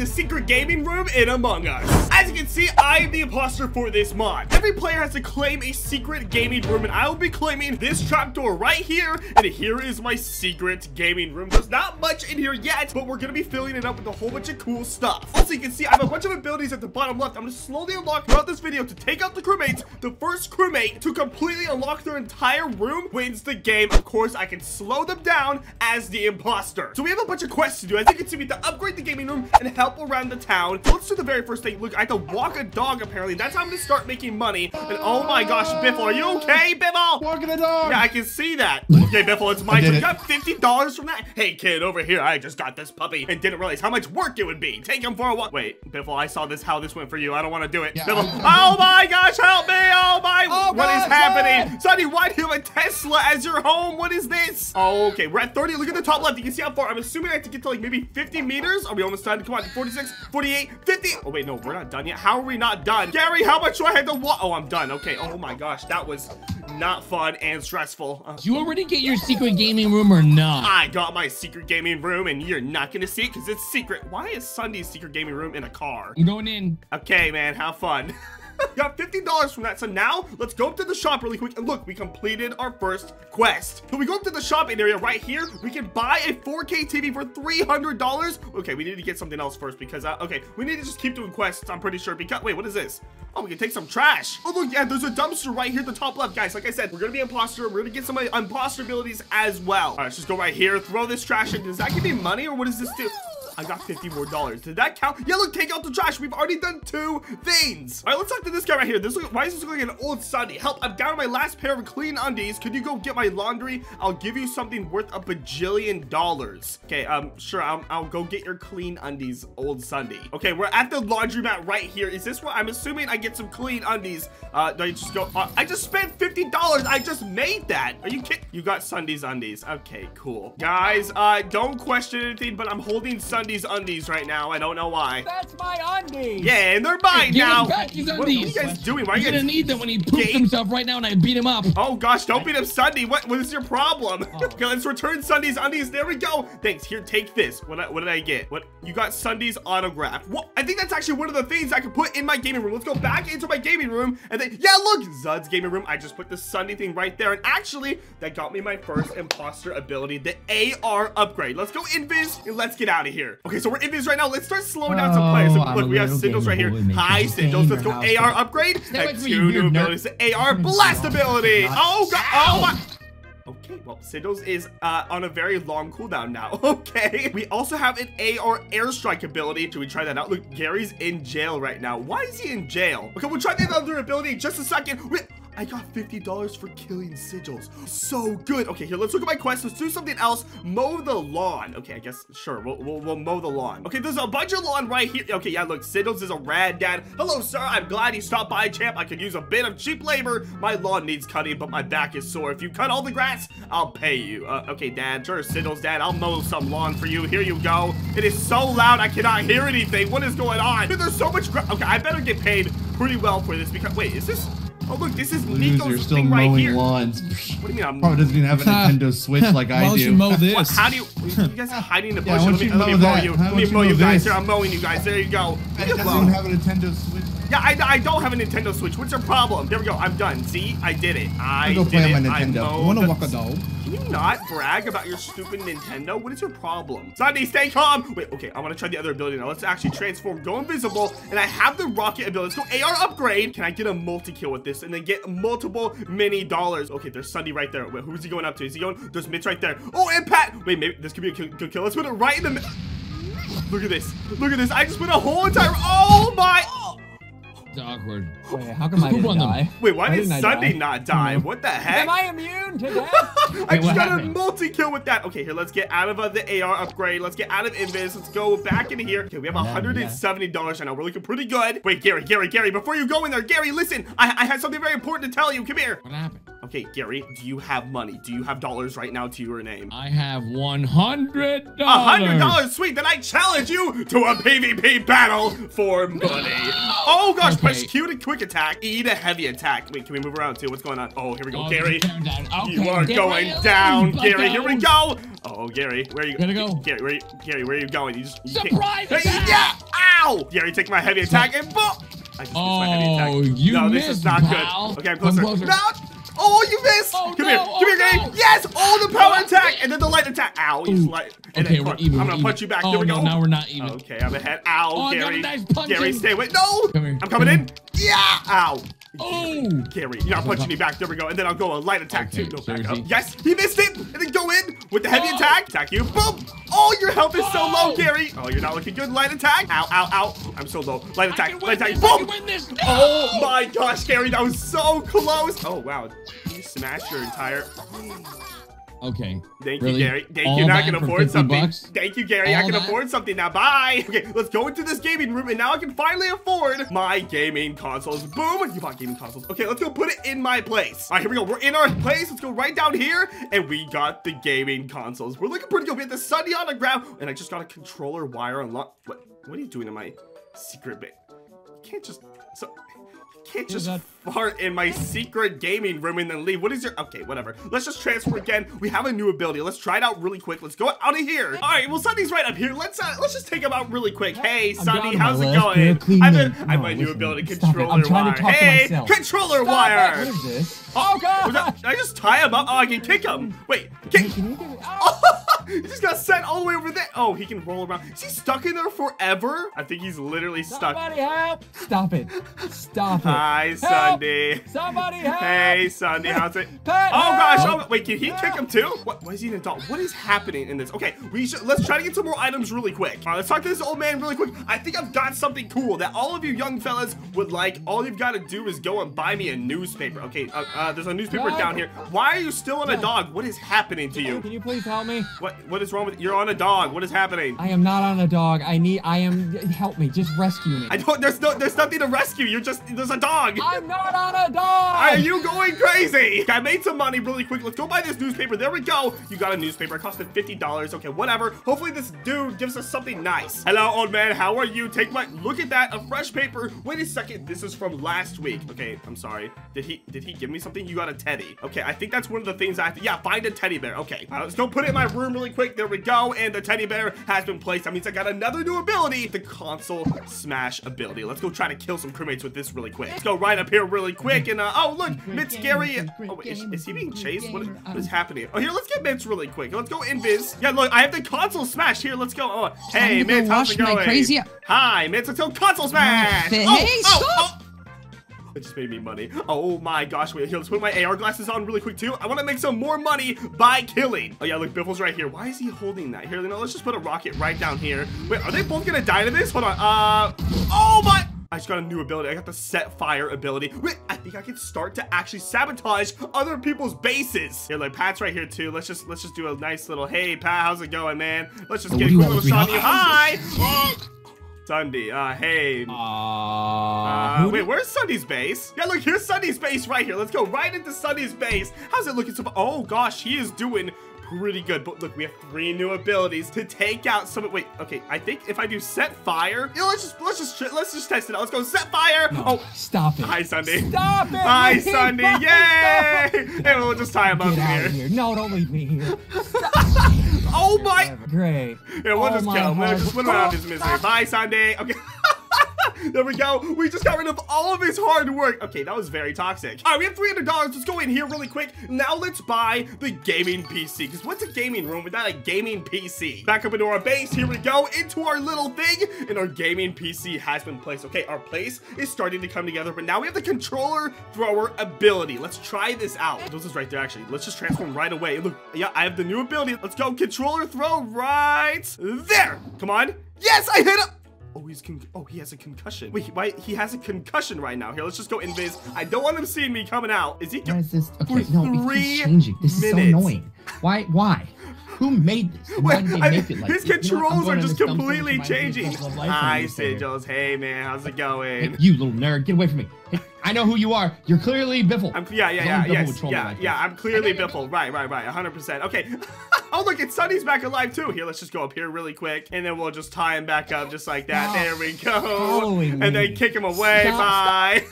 the secret gaming room in Among Us. As you can see, I am the imposter for this mod. Every player has to claim a secret gaming room, and I will be claiming this trapdoor right here, and here is my secret gaming room. There's not much in here yet, but we're gonna be filling it up with a whole bunch of cool stuff. Also, you can see I have a bunch of abilities at the bottom left. I'm gonna slowly unlock throughout this video to take out the crewmates. The first crewmate to completely unlock their entire room wins the game. Of course, I can slow them down as the imposter. So we have a bunch of quests to do. As you can see, we have to upgrade the gaming room and help around the town. So let's do the very first thing. Look, I have to walk a dog, apparently. That's how I'm gonna start making money. And oh my gosh, Biffle, are you okay, Biffle? Walking a dog. Yeah, I can see that. Okay, Biffle, it's my turn. You got $50 from that. Hey, kid, over here, I just got this puppy and didn't realize how much work it would be. Take him for a walk. Wait, Biffle, I saw this, how this went for you. I don't want to do it. Yeah, Biffle, oh my gosh, help me. Oh my, oh, what is happening? Sonny, why do you have a Tesla as your home? What is this? Oh, okay, we're at 30. Look at the top left. You can see how far. I'm assuming I have to get to like maybe 50 meters. Are we almost done? Come on, 46, 48, 50. Oh, wait, no, we're not done yet. How are we not done? Gary, how much do I have to walk? Oh, I'm done. Okay, oh my gosh, that was not fun and stressful. You already get your secret gaming room or not? I got my secret gaming room and you're not gonna see it because it's secret. Why is SSundee's secret gaming room in a car? I'm going in. Okay, man, have fun. Got $50 from that. So now let's go up to the shop really quick. And look, we completed our first quest. So we go up to the shopping area right here. We can buy a 4K TV for $300. Okay, we need to get something else first because, okay, we need to just keep doing quests. I'm pretty sure because, wait, what is this? Oh, we can take some trash. Oh, look, yeah, there's a dumpster right here at the top left, guys. Like I said, we're gonna be imposter. We're gonna get some imposter abilities as well. All right, let's just go right here, throw this trash in. Does that give me money or what does this do? I got $50 more. Did that count? Yeah, look, take out the trash. We've already done two things. All right, let's talk to this guy right here. This look, why does this look like an old SSundee? Help, I'm down to my last pair of clean undies. Could you go get my laundry? I'll give you something worth a bajillion dollars. Okay, sure, I'll go get your clean undies, old SSundee. Okay, we're at the laundromat right here. Is this where I'm assuming I get some clean undies? No, you just go, I just spent $50. I just made that. Are you kidding? You got SSundee's undies. Okay, cool. Guys, don't question anything, but I'm holding SSundee's undies right now. I don't know why. That's my undies. Yeah, and they're mine now. What are you guys doing? Why are you guys gonna need them when he poops himself right now and I beat him up? Oh gosh, don't beat up SSundee. What is your problem? Oh. Okay, let's return SSundee's undies. There we go. Thanks. Here, take this. What did I get? What you got? SSundee's autograph. What? I think that's actually one of the things I could put in my gaming room. Let's go back into my gaming room and then yeah, look, Zud's gaming room. I just put the SSundee thing right there, and actually that got me my first imposter ability, the AR upgrade. Let's go invis and let's get out of here. Okay, so we're in this right now. Let's start slowing down some players. So, look, we have Sigils right here. Hi, Sigils. Let's go AR upgrade. That's two new abilities. AR blast ability. Oh, God. Oh, my. Okay, well, Sigils is on a very long cooldown now. Okay. We also have an AR airstrike ability. Should we try that out? Look, Gary's in jail right now. Why is he in jail? Okay, we'll try the other ability in just a second. I got $50 for killing Sigils. So good. Okay, here, let's look at my quest. Let's do something else. Mow the lawn. Okay, I guess, sure, we'll mow the lawn. Okay, there's a bunch of lawn right here. Okay, yeah, look, Sigils is a rad dad. Hello, sir. I'm glad you stopped by, champ. I could use a bit of cheap labor. My lawn needs cutting, but my back is sore. If you cut all the grass, I'll pay you. Okay, dad. Sure, Sigils, dad. I'll mow some lawn for you. Here you go. It is so loud, I cannot hear anything. What is going on? Dude, there's so much grass. Okay, I better get paid pretty well for this because, wait, is this... Oh, look, this is Nico's thing right here. Lawns. What do you mean I'm probably doesn't even have a Nintendo Switch like I do. Why don't you mow this? What, how do you guys are hiding in the bush? Yeah, let me mow you guys. Here, I'm mowing you guys. There you go. I don't even have a Nintendo Switch. Yeah, I don't have a Nintendo Switch. What's your problem? There we go. I'm done. See? I did it. I did it. I want to walk a dog. Can you not brag about your stupid Nintendo? What is your problem? SSundee, stay calm. Wait, okay. I want to try the other ability now. Let's actually transform, go invisible, and I have the rocket ability. Let's go AR upgrade. Can I get a multi-kill with this and then get multiple mini dollars? Okay, there's SSundee right there. Wait, who is he going up to? Is he going? There's Mitch right there. Oh, and Pat. Wait, maybe this could be a good kill. Let's put it right in the middle. Look at this. Look at this. I just put a whole entire. Oh, my. It's awkward. Wait, how come I didn't die? Wait, why did SSundee not die? What the heck? Am I immune to that? I just got a multi-kill with that. Okay, here, let's get out of the AR upgrade. Let's get out of Invis. Let's go back into here. Okay, we have $170 right now. We're looking pretty good. Wait, Gary, before you go in there, Gary, listen. I had something very important to tell you. Come here. What happened? Okay, Gary, do you have money? Do you have dollars right now to your name? I have $100. $100, sweet. Then I challenge you to a PVP battle for money. Oh, gosh. Okay. Press Q to quick attack. E to heavy attack. Wait, can we move around too? What's going on? Oh, here we go, Gary. Okay, you are going down, Gary. Here we go. Oh, Gary, where are you going? Gary, where are you going? You just you surprise! Yeah! Ow! Yeah, you take my heavy attack and boom! I just missed my heavy attack. Oh, you missed. No, this is not good. Okay, I'm closer. No! Oh, you missed! Oh, come here! Come here, game! Yes! Oh, the power attack! And then the light attack. Ow, he's light. And okay, then we're even, I'm gonna punch you back. There we go. No, now we're not even. Okay, I'm ahead. Ow, oh, Gary. Nice Gary, stay away. No! Come here. I'm coming in. Yeah! Ow. Oh! Gary, you're not punching me back. There we go. And then I'll go a light attack too. Go back up. Yes, he missed it! And then go in with the heavy attack. Attack you. Boom! Oh, your health is so low, Gary. Oh, you're not looking good. Light attack. Ow, ow, ow. I'm so low. Light attack. Light attack. Boom! Oh my gosh, Gary, that was so close. Oh, wow. You smashed your entire... Okay. Thank you, Gary. Thank you. I can afford something. Thank you, Gary. I can afford something now. Bye. Okay, let's go into this gaming room, and now I can finally afford my gaming consoles. Boom. You bought gaming consoles. Okay, let's go put it in my place. All right, here we go. We're in our place. Let's go right down here, and we got the gaming consoles. We're looking pretty good. We have the SSundee on the ground, and I just got a controller wire unlocked. What are you doing in my secret bit? You can't just... I can't just fart in my secret gaming room and then leave. What is your... Okay, whatever. Let's just transfer again. We have a new ability. Let's try it out really quick. Let's go out of here. All right, well, SSundee's right up here. Let's just take him out really quick. Hey, SSundee, how's it going? I have a new ability, controller wire. Hey, controller wire. What is this? Oh, God. Did I just tie him up? Oh, I can kick him. Wait. Kick. Oh, he just got sent all the way over there. Oh, he can roll around. Is he stuck in there forever? I think he's literally stuck. Somebody help. Stop it. Stop it. Hi, SSundee. Somebody help. Hey, SSundee, how's it? Pat, oh, gosh. Oh, wait, can he kick him too? Why is he an adult? What is happening in this? Okay, let's try to get some more items really quick. All right, let's talk to this old man really quick. I think I've got something cool that all of you young fellas would like. All you've got to do is go and buy me a newspaper. Okay, there's a newspaper down here. Why are you still on a dog? What is happening to you? Can you please help me? What is wrong with you? You're on a dog. What is happening? I am not on a dog. Help me. Just rescue me. There's nothing to rescue. There's a dog. I'm not on a dog. Are you going crazy? I made some money really quick. Let's go buy this newspaper. There we go. You got a newspaper. It costed $50. Okay, whatever. Hopefully this dude gives us something nice. Hello, old man. How are you? Take my... Look at that. A fresh paper. Wait a second. This is from last week. Okay, I'm sorry. Did he give me something? You got a teddy. Okay, I think that's one of the things I have to... Yeah, find a teddy bear. Okay, let's go put it in my room really quick. There we go. And the teddy bear has been placed. That means I got another new ability, the console smash ability. Let's go try to kill some crewmates with this really quick. Let's go right up here really quick. And oh, look, Mitz, Gary. Oh, wait, is he being chased? What is happening? Oh, here, let's get Mitz really quick. Let's go invis. Yeah, look, I have the console smash here. Let's go. Oh, hey, Mitz, how's it going? Hi, Mitz. Let's go console smash. Hey, stop. It just made me money. Oh my gosh. Wait, here, let's put my AR glasses on really quick too. I want to make some more money by killing. Oh yeah, look, Biffle's right here. Why is he holding that? Here, let's just put a rocket right down here. Wait, are they both gonna die to this? Hold on. Oh my. I just got a new ability. I got the set fire ability. Wait, I think I can start to actually sabotage other people's bases. Here, like Pat's right here too. Let's just do a nice little, hey Pat, how's it going, man? Let's just get a quick little shot of you. Hi. SSundee, hey. Wait, where's SSundee's base? Yeah, look, here's SSundee's base right here. Let's go right into SSundee's base. How's it looking so far? Oh gosh, he is doing pretty good. But look, we have 3 new abilities to take out some. Wait, okay. I think if I do set fire, you know, let's just test it out. Let's go set fire. No, oh, stop it. Hi, SSundee. Stop it. Hi, SSundee. Yay. And we'll just tie him up here. No, don't leave me here. Stop. Oh my! Great. Yeah, we'll just kill him. We'll just put him out of his misery. Bye, SSundee. Okay. There we go. We just got rid of all of his hard work. Okay, that was very toxic. All right, we have $300. Let's go in here really quick. Now let's buy the gaming PC. Because what's a gaming room without a gaming PC? Back up into our base. Here we go. Into our little thing. And our gaming PC has been placed. Okay, our place is starting to come together. But now we have the controller thrower ability. Let's try this out. This is right there, actually. Let's just transform right away. Look, yeah, I have the new ability. Let's go. Controller throw right there. Come on. Yes, I hit him. Oh, he has a concussion. Wait, why? He has a concussion right now. Here, let's just go invis. I don't want him seeing me coming out. Is he? Why is this? Okay, no, he's changing. This is so annoying. Why? Why? Who made this? Wait, his controls are just completely changing. Hi, Sigils. Hey, man, how's it going? Hey, you little nerd, get away from me. Hey, I know who you are. You're clearly Biffle. I'm clearly Biffle. Right, 100%. Okay. Oh, look, it's SSundee's back alive, too. Here, let's just go up here really quick, and then we'll just tie him back up just like that. There we go. And then kick him away. Bye.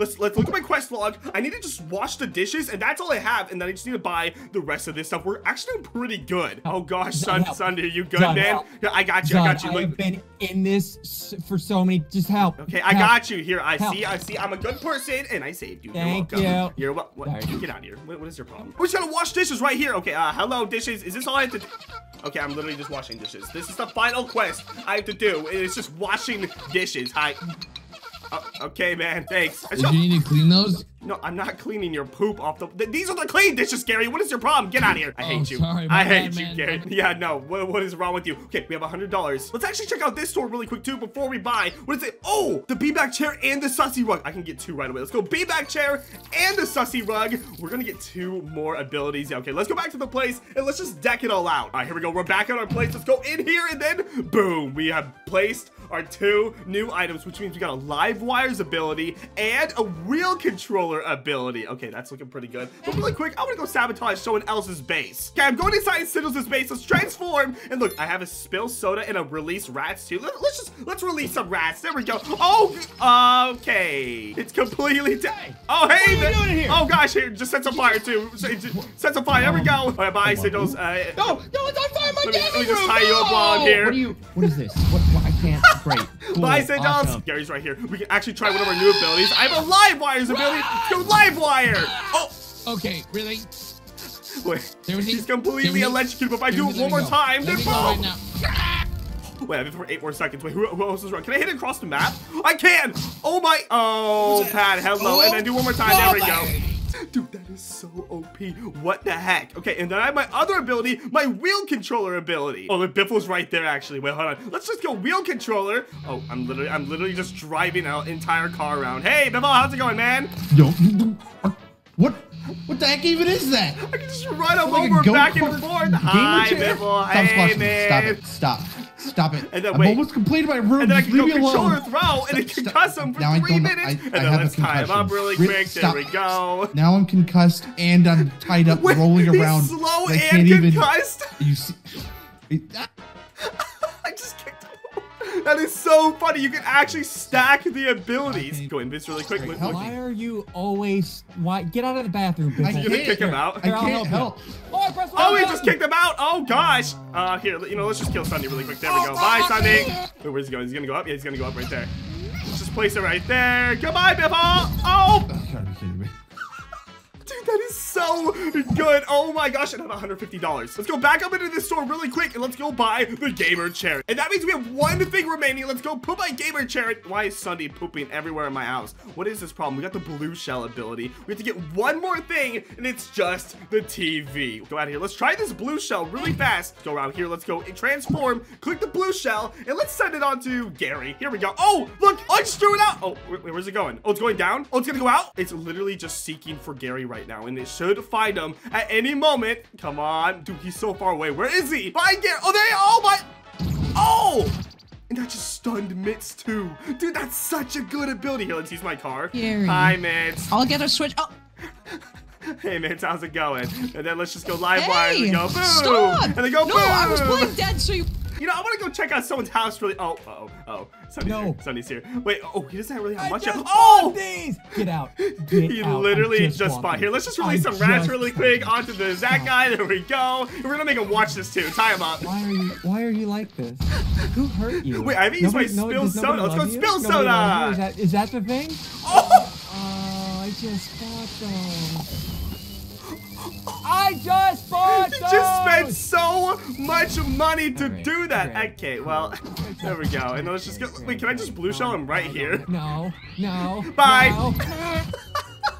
Let's look at my quest log. I need to just wash the dishes, and that's all I have, and then I just need to buy the rest of this stuff. We're actually pretty good. Oh gosh, SSundee, are you good, Zud, man? Help. I got you, Zud, I got you. Look. I've been in this for so many, just help. Okay, I got you. Here, I see, I'm a good person, and I saved you. Thank You're welcome. You. You're what? Get out of here. What is your problem? We just gotta wash dishes right here. Okay, hello, dishes. Is this all I have to do? Okay, I'm literally just washing dishes. This is the final quest I have to do. It's just washing dishes. Okay, man, thanks. Do you need to clean those? No, I'm not cleaning your poop off the... These are the clean dishes, Gary. What is your problem? Get out of here. I hate you. Sorry, I hate you, man. Gary. Yeah, no. What is wrong with you? Okay, we have $100. Let's actually check out this store really quick, too, before we buy. What is it? Oh, the beanbag chair and the sussy rug. I can get two right away. Let's go beanbag chair and the sussy rug. We're going to get two more abilities. Yeah, okay, let's go back to the place, and let's just deck it all out. All right, here we go. We're back at our place. Let's go in here, and then, boom, we have placed our two new items, which means we got a live wires ability and a real controller ability. Okay, that's looking pretty good. But really quick, I want to go sabotage someone else's base. Okay, I'm going inside Sigils' base. Let's transform. And look, I have a spill soda and a release rats too. Let's release some rats. There we go. Oh, okay. It's completely dead. Oh, hey. What are you doing here? Oh gosh, here, just set some fire too. Set some fire. There we go. All right, bye, Sigils. No, it's on fire. My let me just tie you up while I'm here. What is this? What I can't break. Cool. Bye, Sigils. Awesome. Gary's right here. We can actually try one of our new abilities. I have a live wires ability. Go live wire! Oh! Okay, really? Wait, he's completely electrocuted, but if I do it one more time, then boom! Wait, I have it for 8 more seconds. Wait, who else is wrong? Can I hit it across the map? I can! Oh my, oh, Pat, hello, and then do one more time, there we go. Dude, that is so OP. What the heck? Okay, and then I have my other ability, my wheel controller ability. Oh, the Biffle's right there, actually. Wait, hold on. Let's just go wheel controller. Oh, I'm literally just driving an entire car around. Hey, Biffle, how's it going, man? Yo, what the heck even is that? I can just run them over back and forth. Hi, Biffle. Hey, man. Stop. Stop it. And then, wait. I've almost completed my room. And then I can go controller throw, and it concuss him for 3 minutes. And then let's tie him up really quick. There we go. Now I'm concussed, and I'm tied up, rolling around. Slow and concussed. You see? I just kicked him. That is so funny. You can actually stack the abilities. Go in this really quick. Why are you always? Why? Get out of the bathroom. I can't kick him out. I can't help. Oh, he just kicked him out. Oh, gosh. Here, you know, let's just kill SSundee really quick. There we go. Bye, SSundee. Wait, where's he going? He's going to go up? Yeah, he's going to go up right there. Let's just place it right there. Goodbye, Biffle. Oh. Dude, that is so good. Oh, my gosh. I have $150. Let's go back up into this store really quick, and let's go buy the gamer chair. And that means we have one thing remaining. Let's go put my gamer chair. Why is SSundee pooping everywhere in my house? What is this problem? We got the blue shell ability. We have to get one more thing, and it's just the TV. Go out of here. Let's try this blue shell really fast. Let's go around here. Let's go and transform. Click the blue shell, and let's send it on to Gary. Here we go. Oh, look. I just threw it out. Oh, where's it going? Oh, it's going down. Oh, it's going to go out. It's literally just seeking for Gary right now, and it should find him at any moment. Come on, dude, he's so far away. Where is he? Find Gary. Oh, there he is. Oh my, oh, and that just stunned Mitz too. Dude, that's such a good ability. Here, let's use my car. Gary. Hi, Mitz. I'll get a switch. Oh. Hey, Mitz, how's it going? And then let's just go live wire and go boom. Stop. And then go boom. No, I was playing dead, so you. You know, I want to go check out someone's house really. Oh, SSundee here. Wait, oh, he doesn't really have much. Oh! Get out. He literally just spawned here. Let's just release some rats really quick onto the Zach guy. There we go. We're gonna make him watch this too. Tie him up. Why are you like this? Who hurt you? Wait, I haven't used my spill soda. Let's go spill soda. Is that the thing? Oh, I just bought them. I just bought those! You just spent so much money to do that. Okay, well, there we go. And let's just go. Wait, can I just blue shell him right here? No. Bye.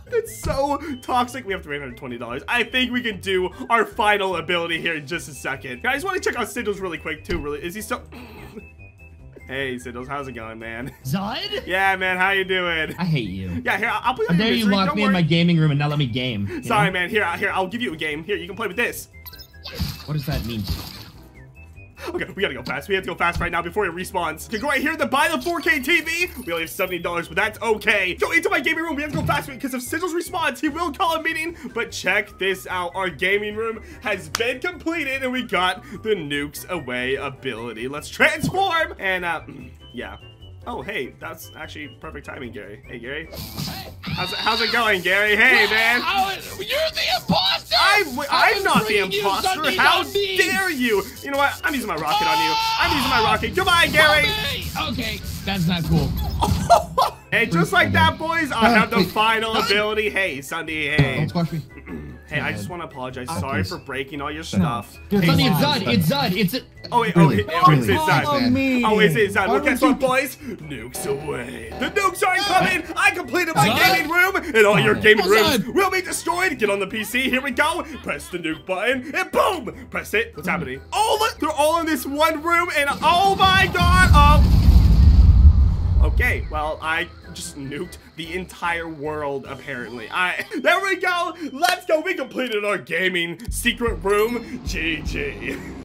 It's so toxic. We have $320. I think we can do our final ability here in just a second. Guys, I just want to check out Sigils really quick, too. Really, is he still... Hey, Sigils, how's it going, man? Zud? Yeah, man, how you doing? I hate you. Yeah, here, I'll play with you. There you locked me in my gaming room and not let me game. Sorry, man. Here, I'll give you a game. Here, you can play with this. What does that mean? Okay, we gotta go fast. We have to go fast right now before it respawns. Okay, go right here to buy the 4K TV. We only have $70, but that's okay. Go into my gaming room. We have to go fast because if Sigils responds, he will call a meeting. But check this out. Our gaming room has been completed, and we got the nukes away ability. Let's transform. And, yeah. Oh, hey, that's actually perfect timing, Gary. Hey, Gary. Hey. How's it going, Gary? Hey, man. You're the imposter! I'm not the imposter. How dare you? You know what? I'm using my rocket on you. I'm using my rocket. Goodbye, Gary. Okay, that's not cool. Hey, just like that, boys, I have the final ability. Hey, SSundee, hey. Don't squash me. Hey, I just want to apologize. Sorry for breaking all your stuff. Hey, SSundee, it's Zud. It's Zud. Oh, wait. Really? Oh, it's Zud. Oh, it's Zud. Well, guess what, boys? Nukes away. The nukes aren't coming. I completed my gaming room, and all your gaming rooms will be destroyed. Get on the PC. Here we go. Press the nuke button, and boom. Press it. What's happening? Oh, look. They're all in this one room, and oh, my God. Oh. Okay, well, I just nuked the entire world, apparently. There we go. Let's go. We completed our gaming secret room. GG.